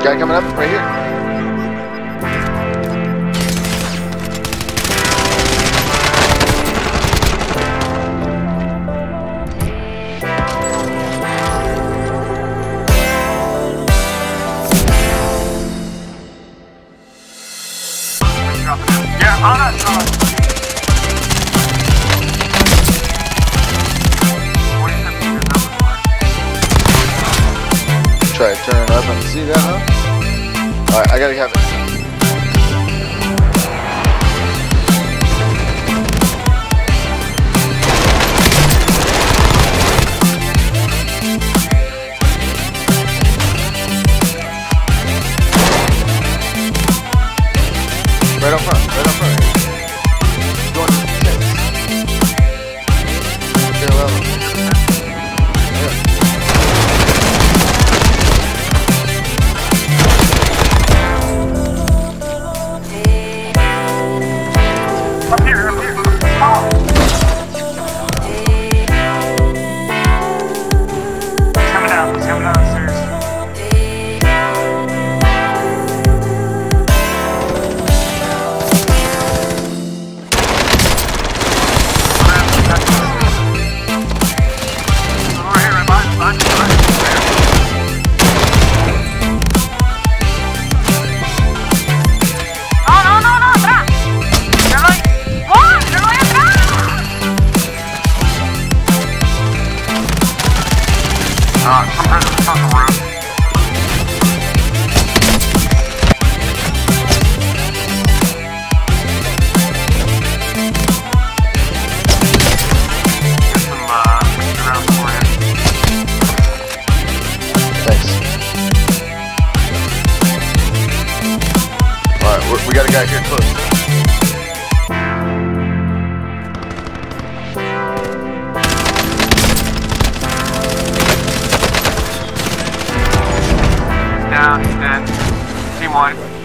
Guy coming up right here. Yeah, on us, on us. Try to turn up and see that, huh? Alright, I gotta have it. Right up front, right up front. Going to six. Get level. Yeah. Up here, up here. Oh. He's coming down upstairs. Sometimes it's not the room. Get some pictures around for you. Thanks. Alright, we got a guy here close. Down, he's dead. Team 1.